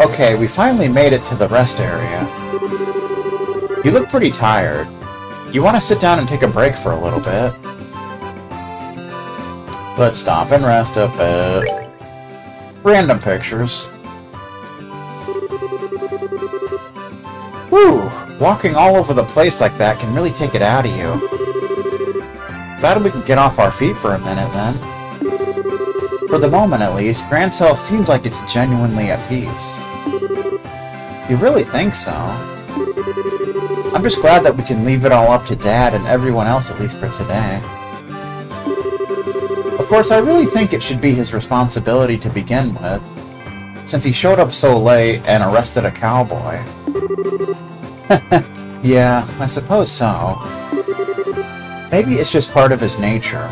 Okay, we finally made it to the rest area. You look pretty tired. You want to sit down and take a break for a little bit? Let's stop and rest a bit. Random pictures. Whew! Walking all over the place like that can really take it out of you. Glad we can get off our feet for a minute then. For the moment at least, Grand Cell seems like it's genuinely at peace. You really think so? I'm just glad that we can leave it all up to Dad and everyone else, at least for today. Of course, I really think it should be his responsibility to begin with, since he showed up so late and arrested a cowboy. Yeah, I suppose so. Maybe it's just part of his nature.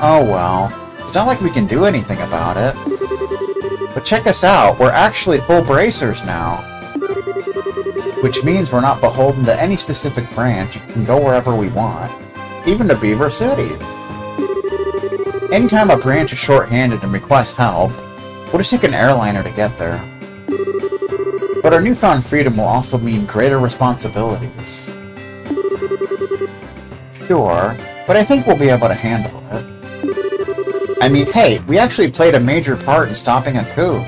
Oh well. It's not like we can do anything about it. But check us out, we're actually full bracers now. Which means we're not beholden to any specific branch, we can go wherever we want. Even to Beaver City. Anytime a branch is short-handed and requests help, we'll just take an airliner to get there. But our newfound freedom will also mean greater responsibilities. Sure, but I think we'll be able to handle it. I mean, hey, we actually played a major part in stopping a coup.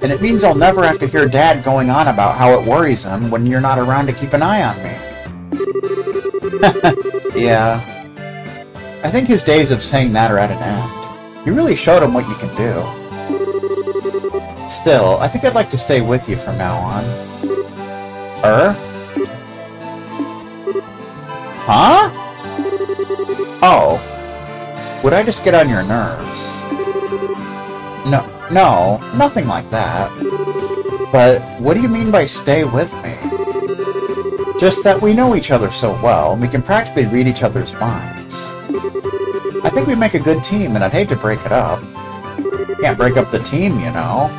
And it means I'll never have to hear Dad going on about how it worries him when you're not around to keep an eye on me. Yeah. I think his days of saying that are at an end. You really showed him what you can do. Still, I think I'd like to stay with you from now on. Huh? Oh. Would I just get on your nerves? No, nothing like that. But what do you mean by stay with me? Just that we know each other so well, and we can practically read each other's minds. I think we make a good team, and I'd hate to break it up. Can't break up the team, you know.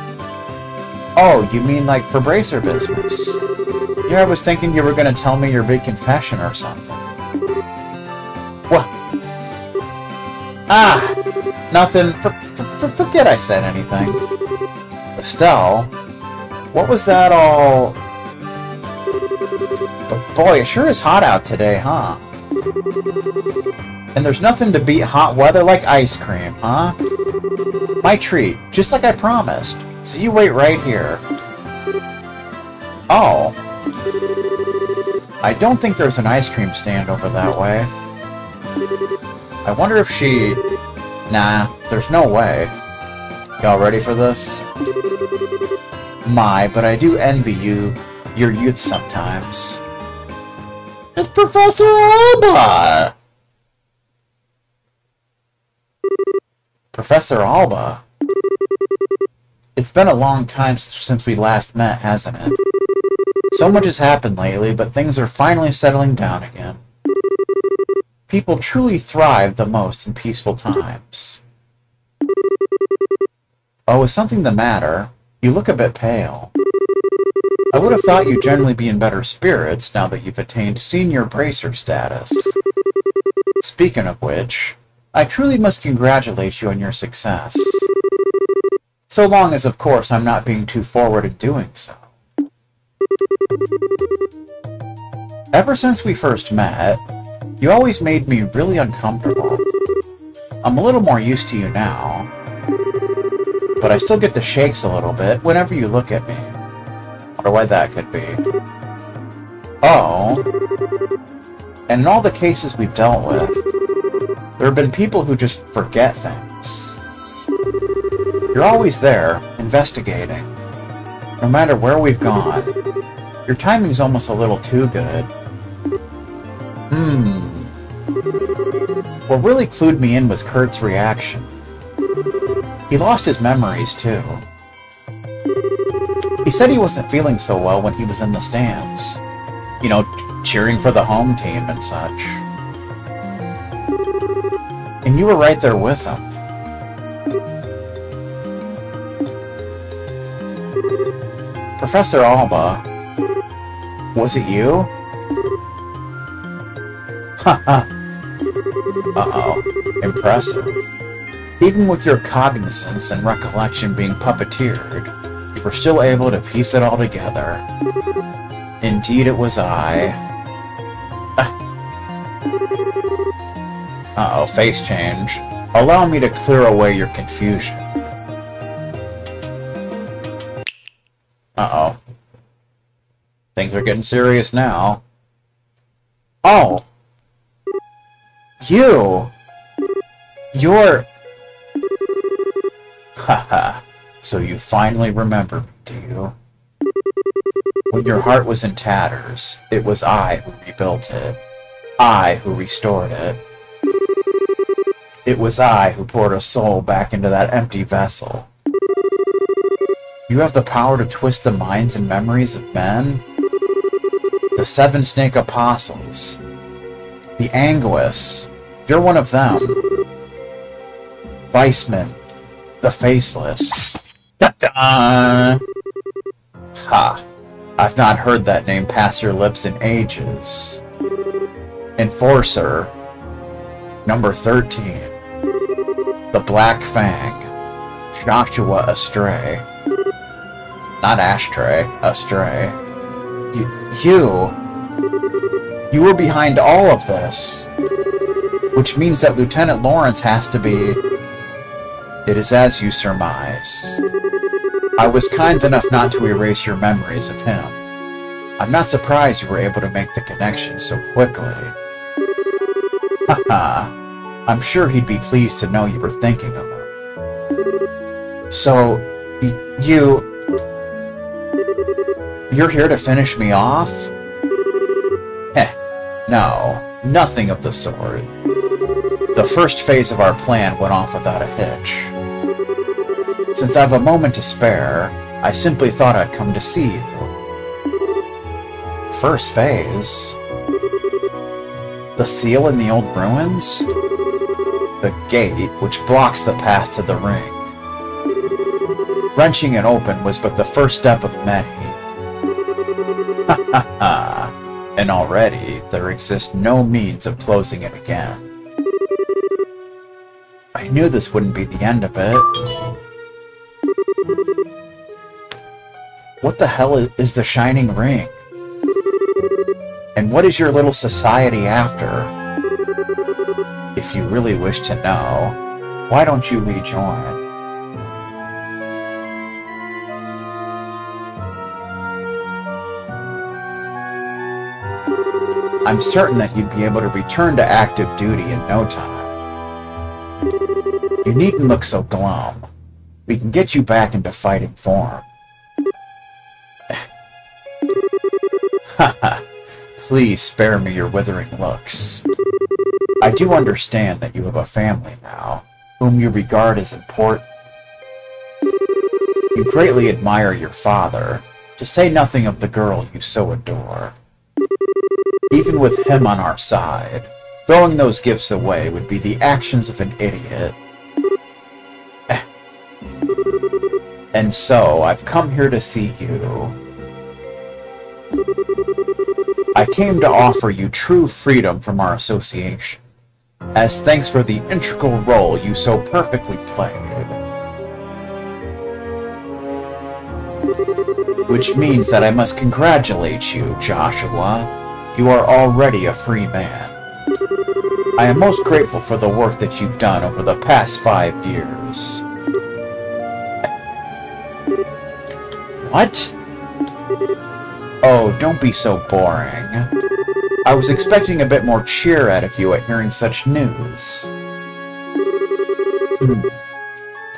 Oh, you mean like for bracer business? Yeah, I was thinking you were going to tell me your big confession or something. What? Ah! Nothing. Forget I said anything. Estelle, what was that all? But boy, it sure is hot out today, huh? And there's nothing to beat hot weather like ice cream, huh? My treat, just like I promised. So you wait right here. Oh. I don't think there's an ice cream stand over that way. I wonder if she... Nah, there's no way. Y'all ready for this? My, but I do envy you, your youth sometimes. It's Professor Alba! Professor Alba? It's been a long time since we last met, hasn't it? So much has happened lately, but things are finally settling down again. People truly thrive the most in peaceful times. Oh, is something the matter? You look a bit pale. I would have thought you'd generally be in better spirits now that you've attained senior bracer status. Speaking of which, I truly must congratulate you on your success. So long as, of course, I'm not being too forward in doing so. Ever since we first met, you always made me really uncomfortable. I'm a little more used to you now, but I still get the shakes a little bit whenever you look at me. Wonder why that could be. Oh. And in all the cases we've dealt with, there have been people who just forget things. You're always there, investigating. No matter where we've gone, your timing's almost a little too good. What really clued me in was Kurt's reaction. He lost his memories, too. He said he wasn't feeling so well when he was in the stands. You know, cheering for the home team and such. And you were right there with him. Professor Alba, was it you? Haha. Uh-oh. Impressive. Even with your cognizance and recollection being puppeteered, you were still able to piece it all together. Indeed, it was I. Uh-oh, face change. Allow me to clear away your confusion. Uh-oh. Things are getting serious now. Oh! You! You're... Haha. So you finally remember me, do you? When your heart was in tatters, it was I who rebuilt it. I who restored it. It was I who poured a soul back into that empty vessel. You have the power to twist the minds and memories of men? The Seven Snake Apostles. The Anguis. You're one of them. Weissman. The Faceless. Da-da! Ha. I've not heard that name pass your lips in ages. Enforcer. Number 13. The Black Fang. Joshua Astray. Not Ashtray. Astray. You were behind all of this, which means that Lieutenant Lawrence has to be... It is as you surmise. I was kind enough not to erase your memories of him. I'm not surprised you were able to make the connection so quickly. Haha, I'm sure he'd be pleased to know you were thinking of him. So, you're here to finish me off? Heh. No, nothing of the sort. The first phase of our plan went off without a hitch. Since I've a moment to spare, I simply thought I'd come to see you. First phase? The seal in the old ruins? The gate, which blocks the path to the ring. Wrenching it open was but the first step of many. Ha ha ha! And already, there exists no means of closing it again. I knew this wouldn't be the end of it. What the hell is the Shining Ring? And what is your little society after? If you really wish to know, why don't you rejoin? I'm certain that you'd be able to return to active duty in no time. You needn't look so glum. We can get you back into fighting form. Haha, please spare me your withering looks. I do understand that you have a family now, whom you regard as important. You greatly admire your father, to say nothing of the girl you so adore. Even with him on our side, throwing those gifts away would be the actions of an idiot. And so, I've come here to see you. I came to offer you true freedom from our association, as thanks for the integral role you so perfectly played. Which means that I must congratulate you, Joshua. You are already a free man. I am most grateful for the work that you've done over the past 5 years. What? Oh, don't be so boring. I was expecting a bit more cheer out of you at hearing such news.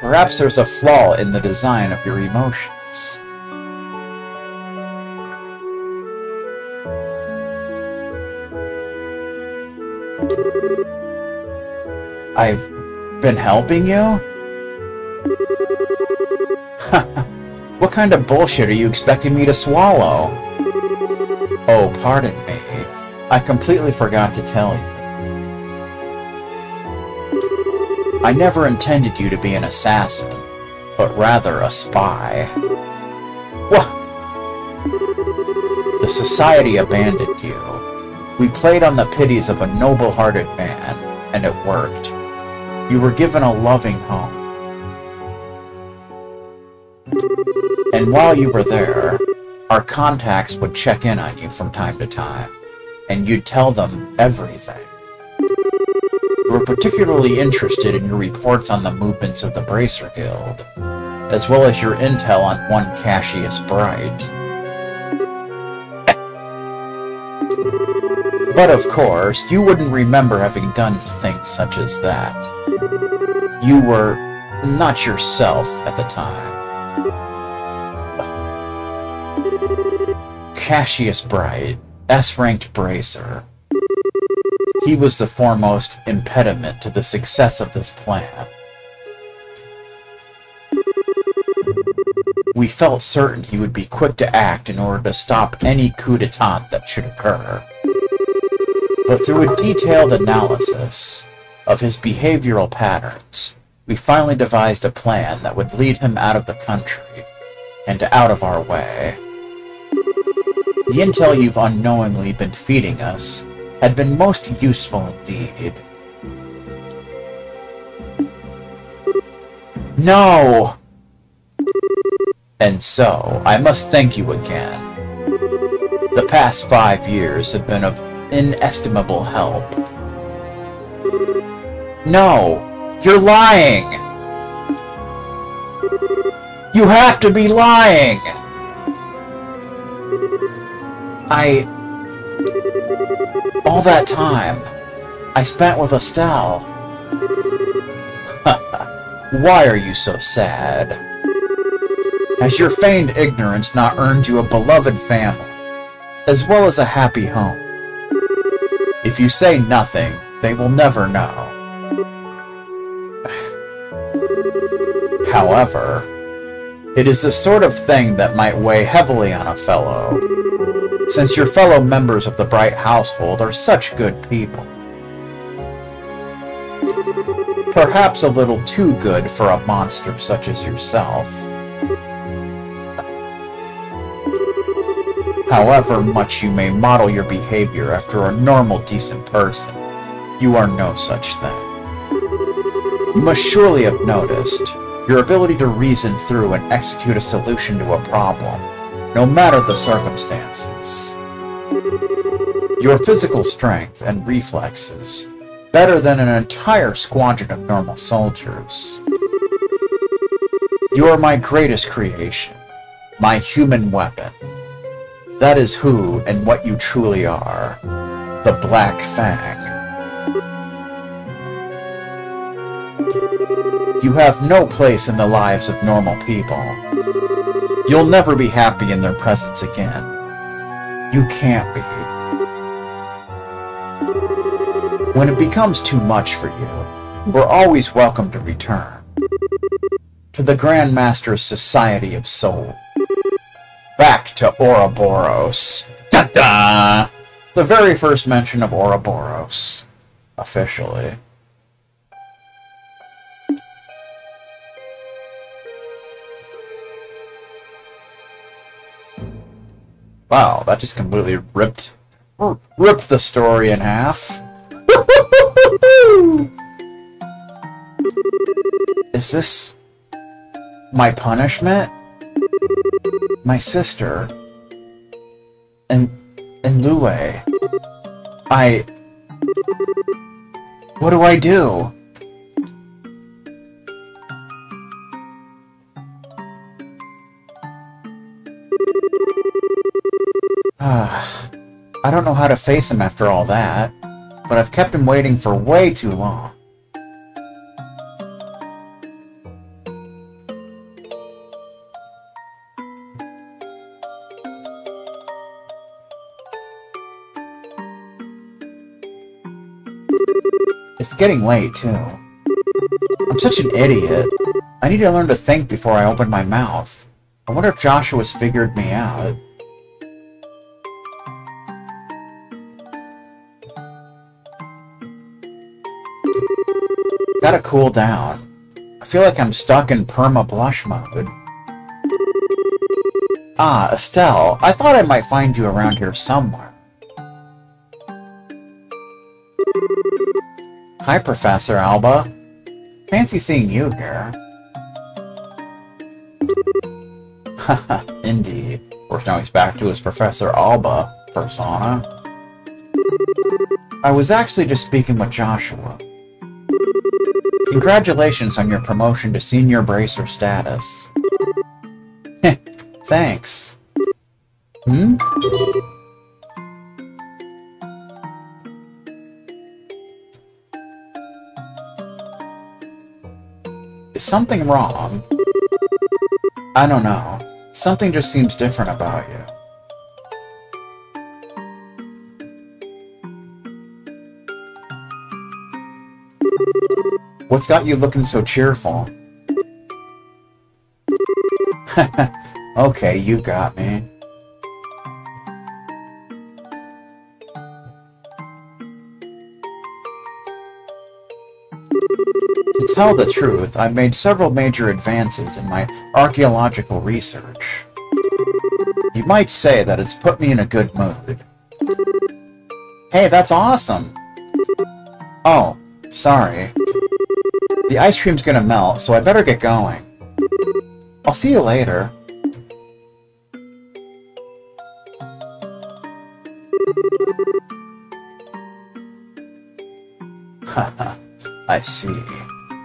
Perhaps there's a flaw in the design of your emotions. I've been helping you? What kind of bullshit are you expecting me to swallow? Oh, pardon me. I completely forgot to tell you. I never intended you to be an assassin, but rather a spy. What? The society abandoned you. We played on the pities of a noble-hearted man, and it worked. You were given a loving home. And while you were there, our contacts would check in on you from time to time, and you'd tell them everything. We were particularly interested in your reports on the movements of the Bracer Guild, as well as your intel on one Cassius Bright. But of course, you wouldn't remember having done things such as that. You were not yourself at the time. Cassius Bright, S-ranked Bracer. He was the foremost impediment to the success of this plan. We felt certain he would be quick to act in order to stop any coup d'etat that should occur. But through a detailed analysis of his behavioral patterns, we finally devised a plan that would lead him out of the country and out of our way. The intel you've unknowingly been feeding us had been most useful indeed. No! And so, I must thank you again. The past 5 years have been of inestimable help. No! You're lying! You have to be lying! All that time I spent with Estelle. Why are you so sad? Has your feigned ignorance not earned you a beloved family, as well as a happy home? If you say nothing, they will never know. However, it is the sort of thing that might weigh heavily on a fellow, since your fellow members of the Bright household are such good people. Perhaps a little too good for a monster such as yourself. However much you may model your behavior after a normal, decent person, you are no such thing. You must surely have noticed your ability to reason through and execute a solution to a problem, no matter the circumstances. Your physical strength and reflexes, better than an entire squadron of normal soldiers. You are my greatest creation, my human weapon. That is who and what you truly are, the Black Fang. You have no place in the lives of normal people. You'll never be happy in their presence again. You can't be. When it becomes too much for you, we're always welcome to return to the Grand Master's Society of Soul. Back to Ouroboros. Ta-da! The very first mention of Ouroboros. Officially. Wow, that just completely ripped the story in half. Is this my punishment? My sister and Lule. What do I do? I don't know how to face him after all that, but I've kept him waiting for way too long. It's getting late, too. I'm such an idiot. I need to learn to think before I open my mouth. I wonder if Joshua's figured me out. Gotta cool down. I feel like I'm stuck in perma-blush mode. Ah, Estelle, I thought I might find you around here somewhere. Hi, Professor Alba. Fancy seeing you here. Haha, indeed. Of course, now he's back to his Professor Alba persona. I was actually just speaking with Joshua. Congratulations on your promotion to Senior Bracer status. Heh, thanks. Hmm? Is something wrong? I don't know. Something just seems different about you. What's got you looking so cheerful? Okay, you got me. To tell the truth, I've made several major advances in my archaeological research. You might say that it's put me in a good mood. Hey, that's awesome! Oh, sorry. The ice cream's gonna melt, so I better get going. I'll see you later. Haha, I see.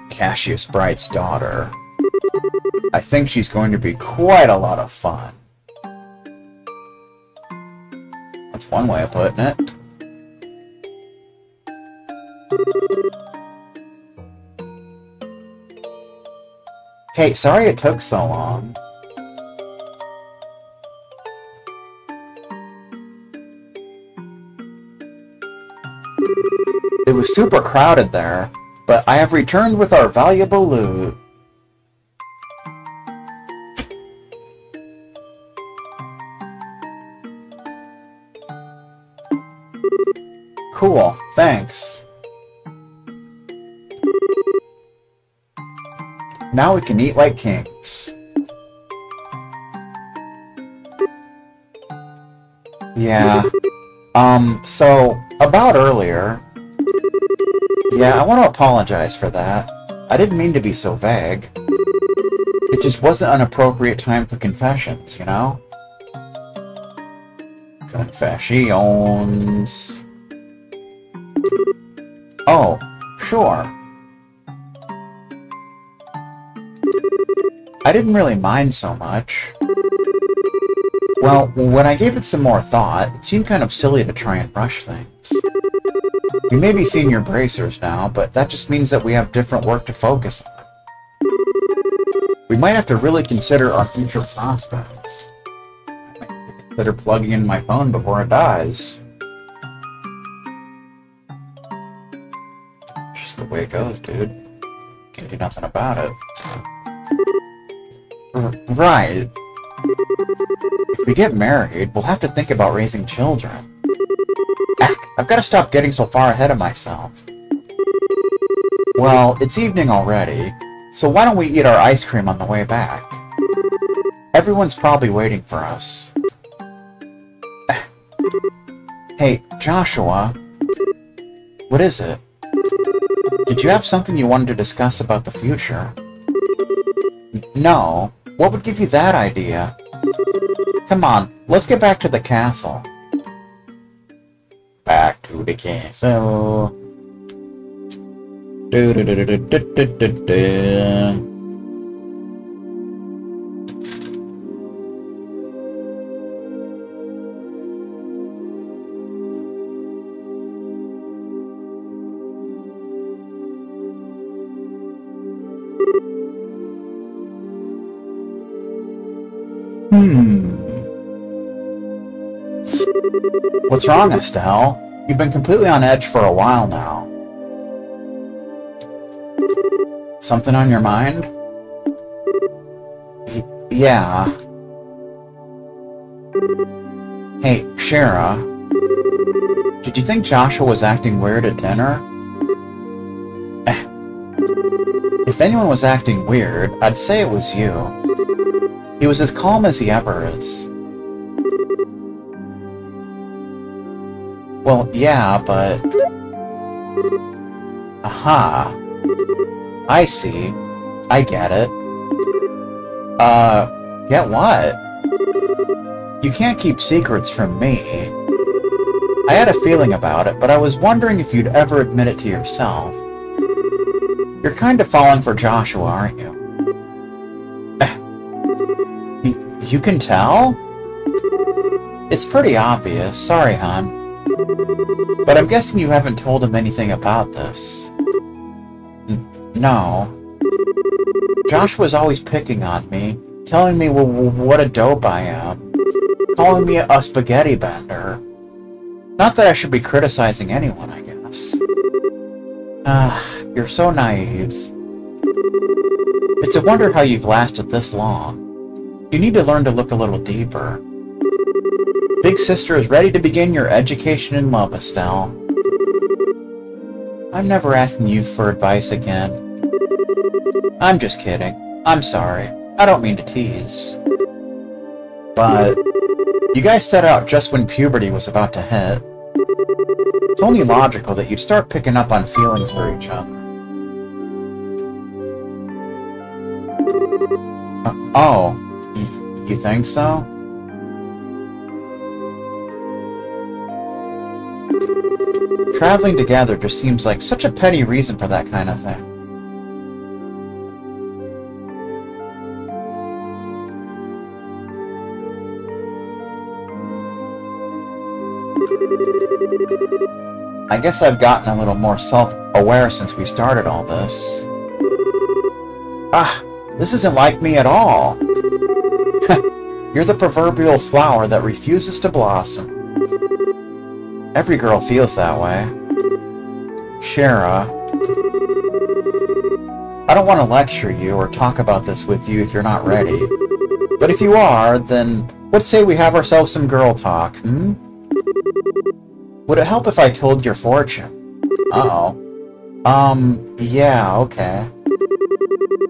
Cassius Bright's daughter. I think she's going to be quite a lot of fun. That's one way of putting it. Hey, sorry it took so long. It was super crowded there, but I have returned with our valuable loot. Cool, thanks. Now we can eat like kings. Yeah. So, about earlier... Yeah, I want to apologize for that. I didn't mean to be so vague. It just wasn't an appropriate time for confessions, you know? Confessions... Oh, sure. I didn't really mind so much. Well, when I gave it some more thought, it seemed kind of silly to try and rush things. We may be senior bracers now, but that just means that we have different work to focus on. We might have to really consider our future prospects. I might consider plugging in my phone before it dies. Just the way it goes, dude. Can't do nothing about it. Right. If we get married, we'll have to think about raising children. Eck, I've got to stop getting so far ahead of myself. Well, it's evening already, so why don't we eat our ice cream on the way back? Everyone's probably waiting for us. Eck. Hey, Joshua. What is it? Did you have something you wanted to discuss about the future? No. What would give you that idea? Come on, let's get back to the castle. Back to the castle. What's wrong, Estelle? You've been completely on edge for a while now. Something on your mind? Yeah. Hey, Shara. Did you think Joshua was acting weird at dinner? If anyone was acting weird, I'd say it was you. He was as calm as he ever is. Well, yeah, but... Aha. I see. I get it. Get what? You can't keep secrets from me. I had a feeling about it, but I was wondering if you'd ever admit it to yourself. You're kind of falling for Joshua, aren't you? You can tell? It's pretty obvious. Sorry, hon. But I'm guessing you haven't told him anything about this. No. Joshua's always picking on me, telling me what a dope I am, calling me a spaghetti bender. Not that I should be criticizing anyone, I guess. You're so naive. It's a wonder how you've lasted this long. You need to learn to look a little deeper. Big Sister is ready to begin your education in love, Estelle. I'm never asking you for advice again. I'm just kidding. I'm sorry. I don't mean to tease. But you guys set out just when puberty was about to hit. It's only logical that you'd start picking up on feelings for each other. You think so? Traveling together just seems like such a petty reason for that kind of thing. I guess I've gotten a little more self-aware since we started all this. This isn't like me at all. You're the proverbial flower that refuses to blossom. Every girl feels that way. Shara, I don't want to lecture you or talk about this with you if you're not ready. But if you are, then what say we have ourselves some girl talk, hmm? Would it help if I told your fortune? Yeah, okay.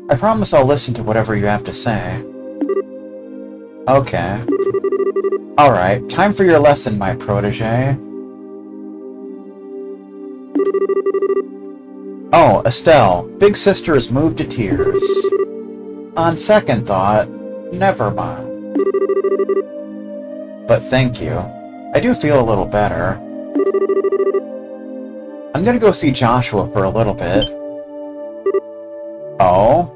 I promise I'll listen to whatever you have to say. Okay. Alright, time for your lesson, my protege. Oh, Estelle, Big Sister is moved to tears. On second thought, never mind. But thank you. I do feel a little better. I'm gonna go see Joshua for a little bit. Oh?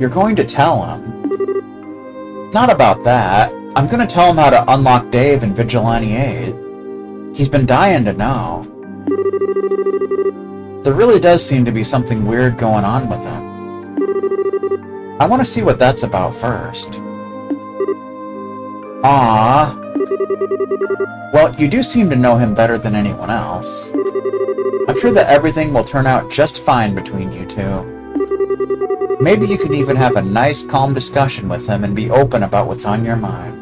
You're going to tell him? Not about that. I'm gonna tell him how to unlock Dave and Vigilante Aid. He's been dying to know. There really does seem to be something weird going on with him. I want to see what that's about first. Ah. Well, you do seem to know him better than anyone else. I'm sure that everything will turn out just fine between you two. Maybe you can even have a nice, calm discussion with him and be open about what's on your mind.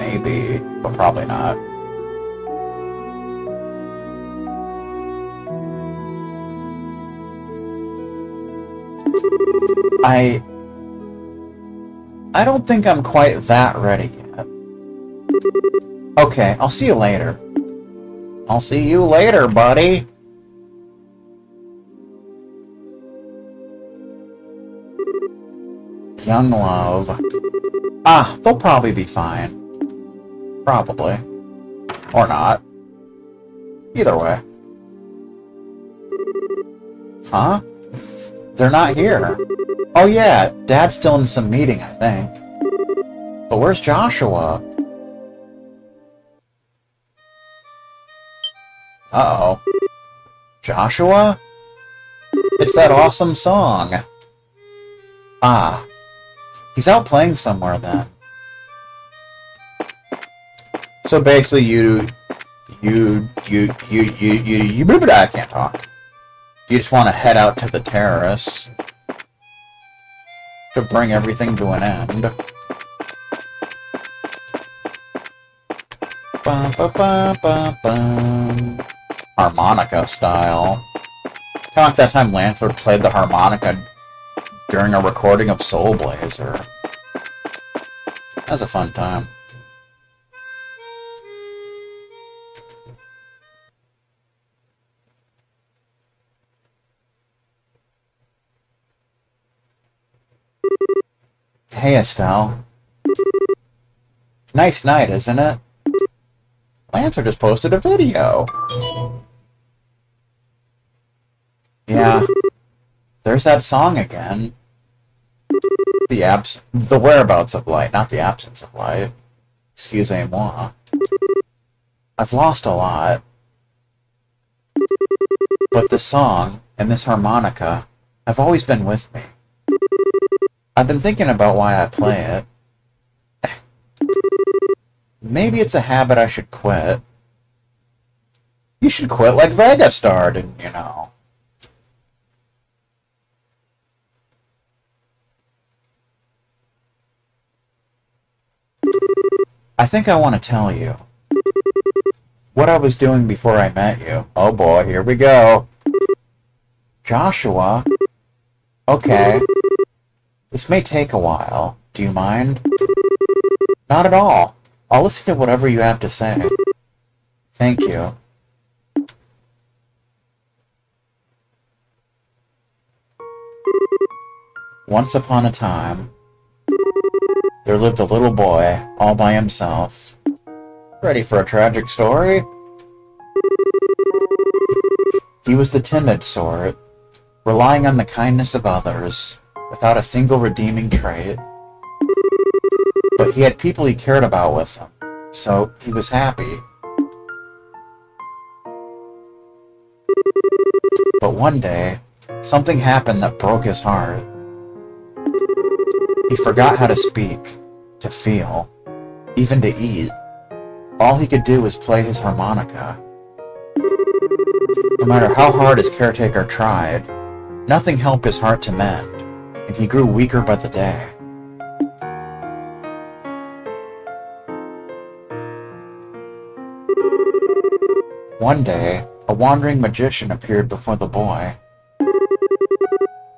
Maybe, but probably not. I don't think I'm quite that ready yet. Okay, I'll see you later. I'll see you later, buddy. Young love. They'll probably be fine. Probably. Or not. Either way. Huh? They're not here. Oh yeah, Dad's still in some meeting, I think. But where's Joshua? Uh-oh. Joshua? It's that awesome song. He's out playing somewhere then. So basically I can't talk. You just want to head out to the terrace to bring everything to an end. Ba ba ba ba ba. Harmonica style. Kind of like that time Lancer played the harmonica during a recording of Soul Blazer. That was a fun time. Hey, Estelle. Nice night, isn't it? Lancer just posted a video. Yeah. There's that song again. The whereabouts of light, not the absence of light. Excusez-moi. I've lost a lot. But this song and this harmonica have always been with me. I've been thinking about why I play it. Maybe it's a habit I should quit. You should quit like Vegastar, didn't you know? I think I want to tell you what I was doing before I met you. Oh boy, here we go. Joshua? Okay. This may take a while. Do you mind? Not at all. I'll listen to whatever you have to say. Thank you. Once upon a time, there lived a little boy all by himself. Ready for a tragic story? He was the timid sort, relying on the kindness of others, without a single redeeming trait. But he had people he cared about with him, so he was happy. But one day, something happened that broke his heart. He forgot how to speak, to feel, even to eat. All he could do was play his harmonica. No matter how hard his caretaker tried, nothing helped his heart to mend, and he grew weaker by the day. One day, a wandering magician appeared before the boy.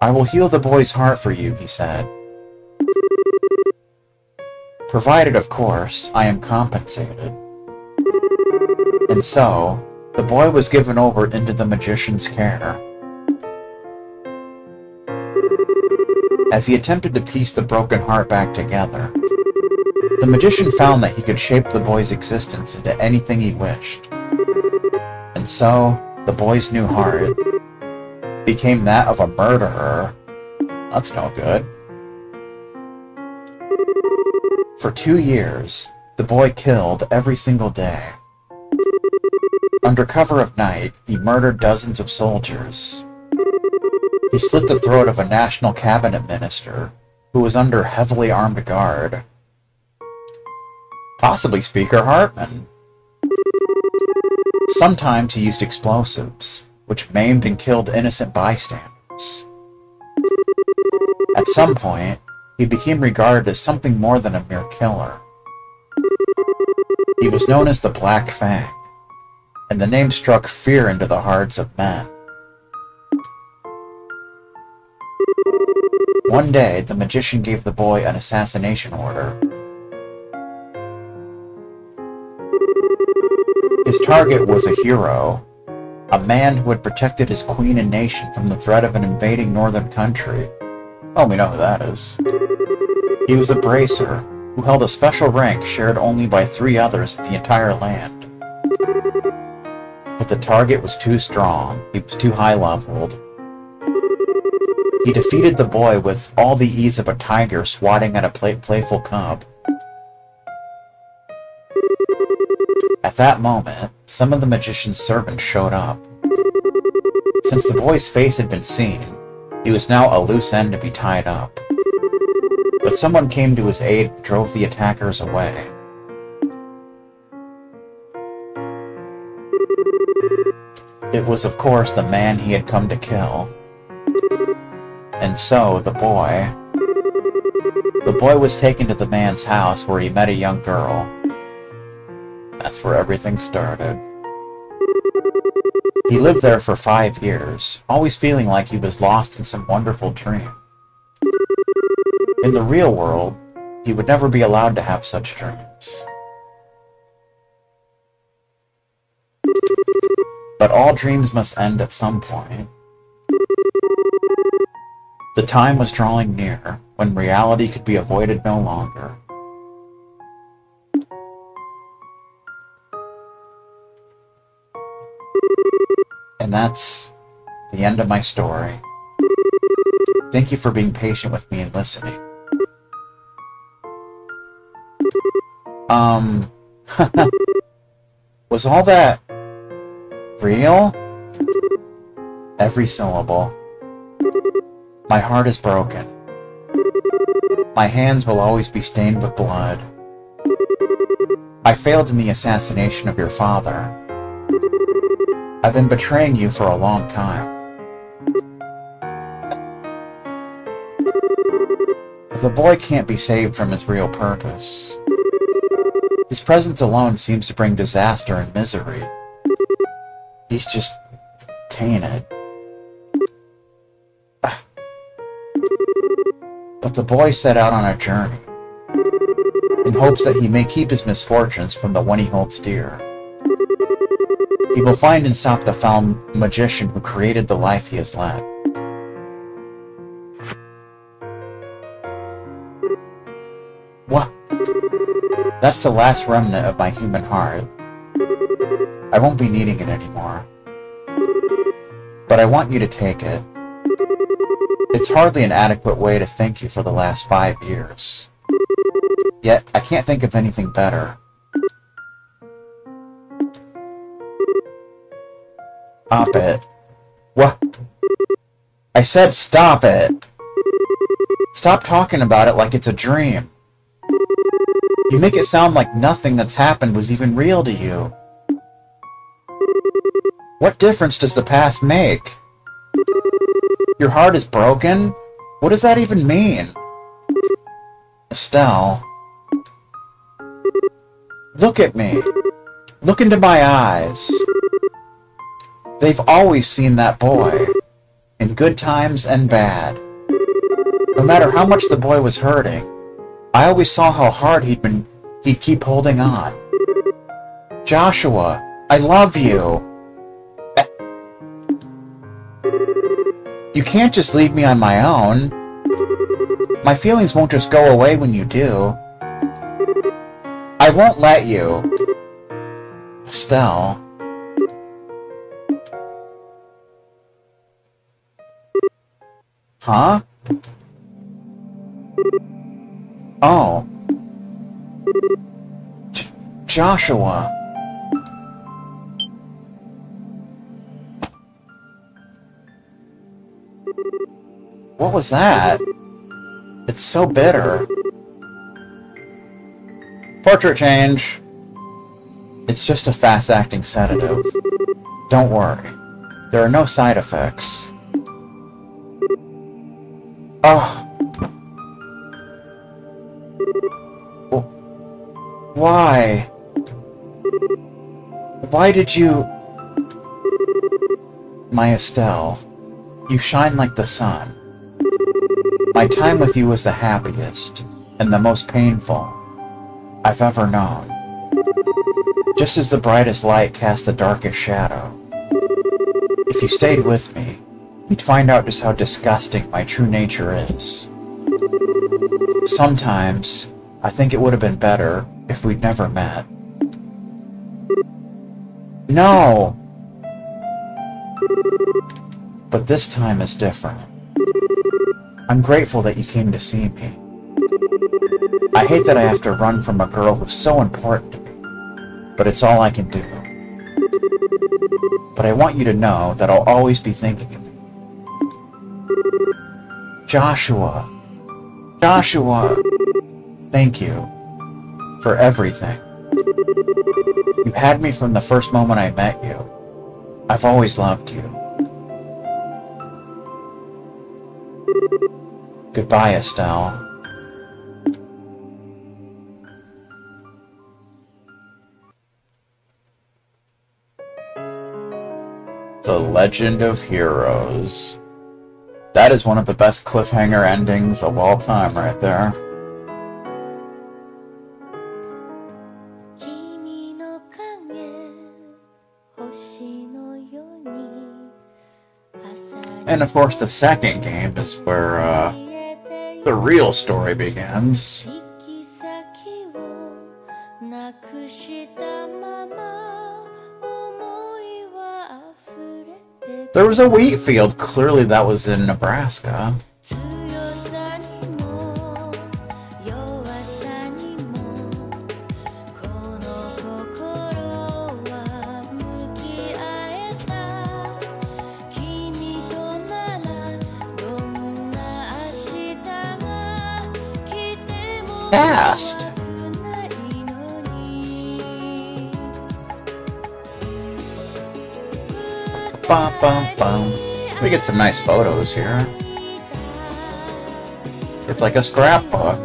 "I will heal the boy's heart for you," he said. "Provided, of course, I am compensated." And so, the boy was given over into the magician's care. As he attempted to piece the broken heart back together, the magician found that he could shape the boy's existence into anything he wished. And so, the boy's new heart became that of a murderer. That's no good. For 2 years, the boy killed every single day. Under cover of night, he murdered dozens of soldiers. He slit the throat of a national cabinet minister who was under heavily armed guard. Possibly Speaker Hartman. Sometimes he used explosives, which maimed and killed innocent bystanders. At some point, he became regarded as something more than a mere killer. He was known as the Black Fang, and the name struck fear into the hearts of men. One day, the magician gave the boy an assassination order. His target was a hero, a man who had protected his queen and nation from the threat of an invading northern country. Oh, we know who that is. He was a bracer, who held a special rank shared only by 3 others in the entire land. But the target was too strong, he was too high-leveled. He defeated the boy with all the ease of a tiger swatting at a playful cub. At that moment, some of the magician's servants showed up. Since the boy's face had been seen, he was now a loose end to be tied up. But someone came to his aid and drove the attackers away. It was, of course, the man he had come to kill. And so, the boy was taken to the man's house where he met a young girl. That's where everything started. He lived there for 5 years, always feeling like he was lost in some wonderful dream. In the real world, he would never be allowed to have such dreams. But all dreams must end at some point. The time was drawing near, when reality could be avoided no longer. And that's the end of my story. Thank you for being patient with me and listening. Was all that real? Every syllable. My heart is broken. My hands will always be stained with blood. I failed in the assassination of your father. I've been betraying you for a long time. But the boy can't be saved from his real purpose. His presence alone seems to bring disaster and misery. He's just tainted. But the boy set out on a journey, in hopes that he may keep his misfortunes from the one he holds dear. He will find and stop the foul magician who created the life he has led. What? That's the last remnant of my human heart. I won't be needing it anymore. But I want you to take it. It's hardly an adequate way to thank you for the last 5 years. Yet, I can't think of anything better. Stop it. What? I said stop it! Stop talking about it like it's a dream. You make it sound like nothing that's happened was even real to you. What difference does the past make? Your heart is broken? What does that even mean? Estelle... Look at me. Look into my eyes. They've always seen that boy, in good times and bad. No matter how much the boy was hurting, I always saw how hard he'd keep holding on. Joshua, I love you. You can't just leave me on my own. My feelings won't just go away when you do. I won't let you. Estelle. Huh? Oh. Joshua. What was that? It's so bitter. Portrait change. It's just a fast-acting sedative. Don't worry. There are no side effects. Oh. Why? Why did you... My Estelle, you shine like the sun. My time with you was the happiest and the most painful I've ever known. Just as the brightest light casts the darkest shadow. If you stayed with me, you'd find out just how disgusting my true nature is. Sometimes, I think it would have been better if we'd never met. No! But this time is different. I'm grateful that you came to see me. I hate that I have to run from a girl who's so important to me, but it's all I can do. But I want you to know that I'll always be thinking of you. Joshua. Joshua! Thank you. For everything. You had me from the first moment I met you. I've always loved you. Goodbye, Estelle. The Legend of Heroes. That is one of the best cliffhanger endings of all time right there. And of course the second game is where the real story begins. There was a wheat field, clearly that was in Nebraska. Cast! Bum, bum, bum. We get some nice photos here. It's like a scrapbook.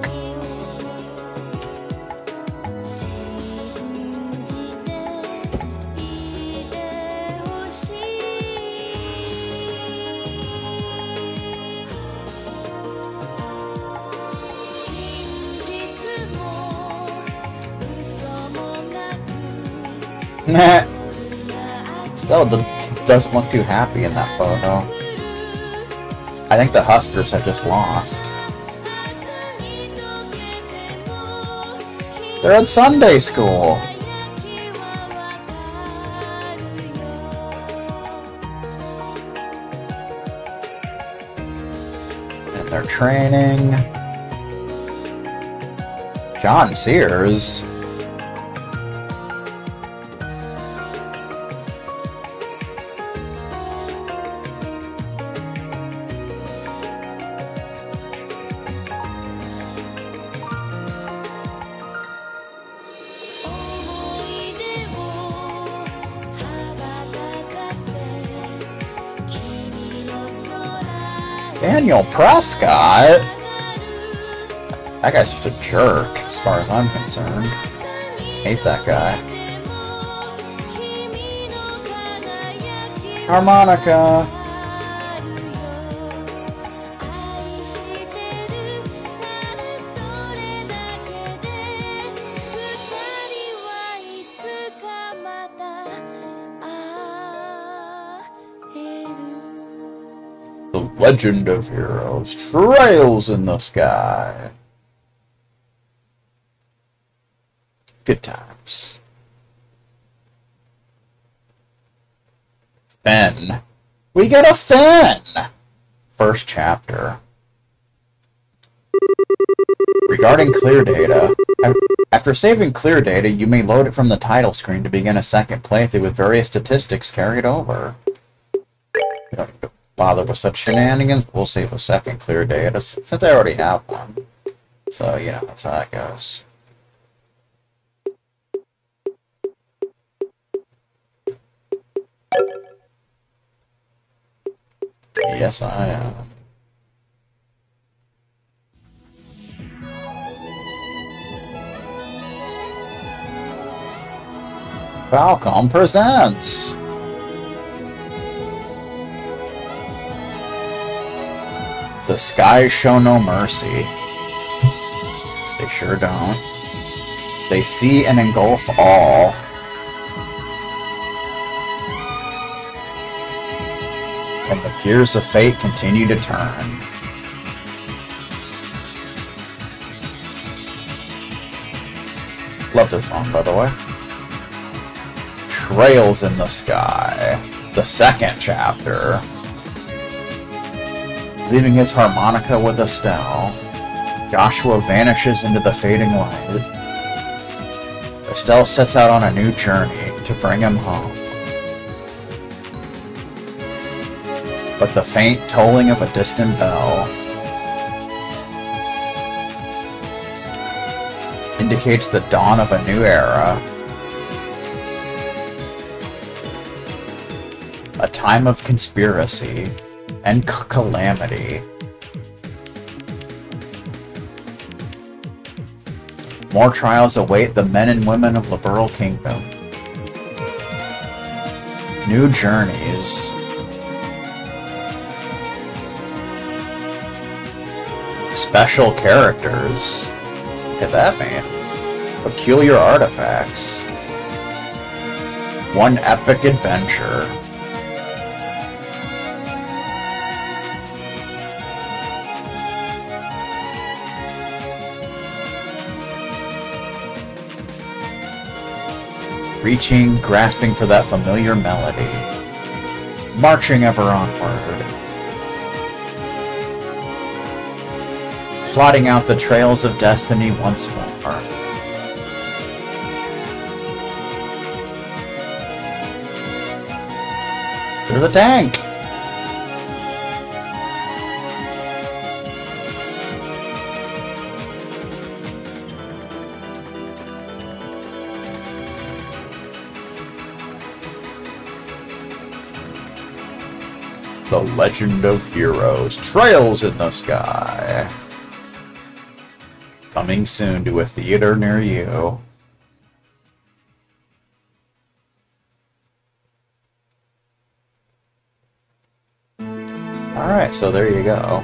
Nah. Still doesn't look too happy in that photo. I think the Huskers have just lost. They're at Sunday school! And they're training. John Sears? Daniel Prescott? That guy's just a jerk, as far as I'm concerned. Hate that guy. Harmonica! Legend of Heroes, Trails in the Sky. Good times. Finn. We get a Finn! First chapter. Regarding clear data, after saving clear data, you may load it from the title screen to begin a second playthrough with various statistics carried over. Bother with such shenanigans, we'll save a second clear data since I already have one. So, you know, that's how that goes. Yes, I am. Falcom presents! The skies show no mercy. They sure don't. They see and engulf all. And the gears of fate continue to turn. Love this song, by the way. Trails in the Sky. The second chapter. Leaving his harmonica with Estelle, Joshua vanishes into the fading light. Estelle sets out on a new journey to bring him home. But the faint tolling of a distant bell indicates the dawn of a new era. A time of conspiracy and calamity. More trials await the men and women of Liberl Kingdom. New journeys. special characters. Look at that, man. Peculiar artifacts. One epic adventure. Reaching, grasping for that familiar melody. Marching ever onward. Plotting out the trails of destiny once more. Through the tank! The Legend of Heroes: Trails in the Sky. Coming soon to a theater near you. Alright, so there you go.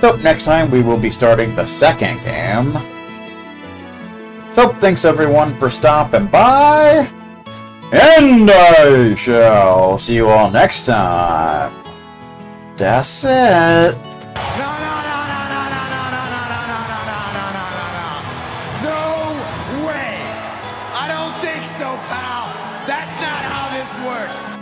So, next time we will be starting the second game. So, thanks everyone for stopping by. And I shall see you all next time. That's it. No way! I don't think so, pal! That's not how this works!